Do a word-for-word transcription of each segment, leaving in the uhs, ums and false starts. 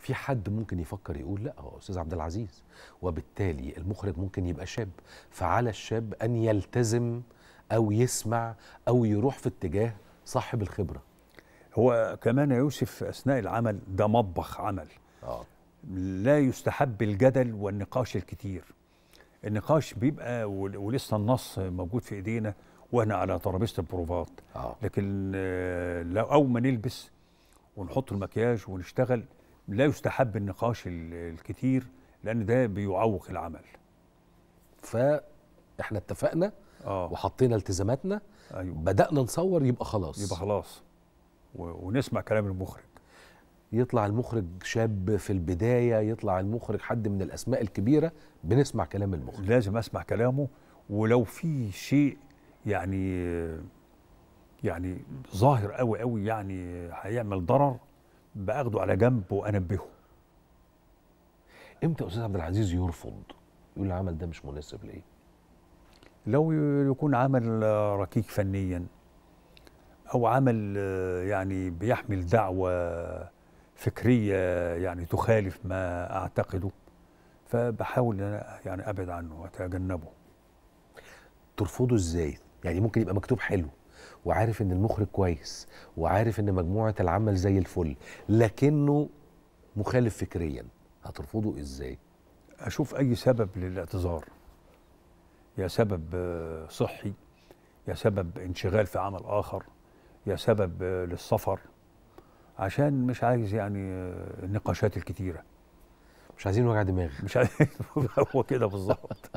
في حد ممكن يفكر يقول لا هو استاذ عبد العزيز، وبالتالي المخرج ممكن يبقى شاب، فعلى الشاب ان يلتزم او يسمع او يروح في اتجاه صاحب الخبره. هو كمان يوسف اثناء العمل ده مطبخ عمل. اه لا يستحب الجدل والنقاش الكتير. النقاش بيبقى ولسه النص موجود في ايدينا واحنا على ترابيزه البروفات. آه. لكن لو او ما نلبس ونحط المكياج ونشتغل لا يستحب النقاش الكتير لان ده بيعوق العمل. فاحنا اتفقنا آه. وحطينا التزاماتنا. أيوة. بدأنا نصور يبقى خلاص. يبقى خلاص ونسمع كلام المخرج. يطلع المخرج شاب في البداية، يطلع المخرج حد من الأسماء الكبيرة، بنسمع كلام المخرج. لازم أسمع كلامه، ولو في شيء يعني يعني ظاهر قوي قوي يعني هيعمل ضرر باخده على جنب وانبهه. امتى أستاذ عبد العزيز يرفض؟ يقول العمل ده مش مناسب ليه؟ لو يكون عمل ركيك فنيا أو عمل يعني بيحمل دعوة فكرية يعني تخالف ما أعتقده، فبحاول أنا يعني أبعد عنه وأتجنبه. ترفضه إزاي؟ يعني ممكن يبقى مكتوب حلو وعارف إن المخرج كويس وعارف إن مجموعة العمل زي الفل لكنه مخالف فكريا، هترفضه إزاي؟ أشوف أي سبب للاعتذار، يا سبب صحي، يا سبب انشغال في عمل آخر، يا سبب للسفر، عشان مش عايز يعني النقاشات الكتيرة. مش عايزين وجع دماغ. مش عايزين هو كده بالظبط.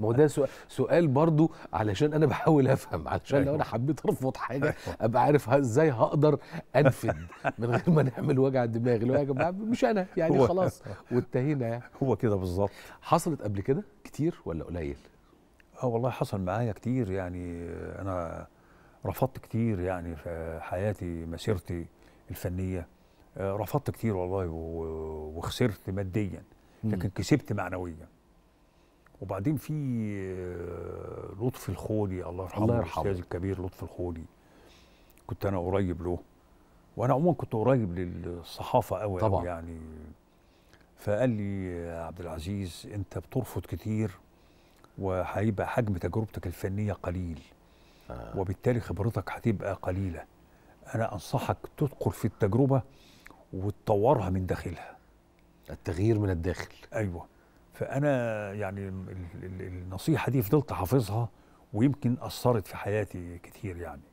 ما هو ده سؤال برضو علشان أنا بحاول أفهم، علشان لو أنا حبيت أرفض حاجة أبقى عارف إزاي هقدر أنفذ من غير ما نعمل وجع دماغ، اللي هو يا جماعة مش أنا يعني خلاص وانتهينا يعني. هو كده بالظبط. حصلت قبل كده كتير ولا قليل؟ اه والله حصل معايا كتير يعني، انا رفضت كتير يعني في حياتي مسيرتي الفنيه، رفضت كتير والله وخسرت ماديا لكن كسبت معنويا. وبعدين في لطفي الخولي الله يرحمه، الله يرحمه الاستاذ الكبير لطفي الخولي، كنت انا قريب له، وانا عموما كنت قريب للصحافه قوي طبعا يعني. فقال لي يا عبد العزيز انت بترفض كتير وهيبقى حجم تجربتك الفنيه قليل. آه. وبالتالي خبرتك هتبقى قليله، انا انصحك تدخل في التجربه وتطورها من داخلها. التغيير من الداخل. ايوه. فانا يعني النصيحه دي فضلت حافظها ويمكن اثرت في حياتي كتير يعني.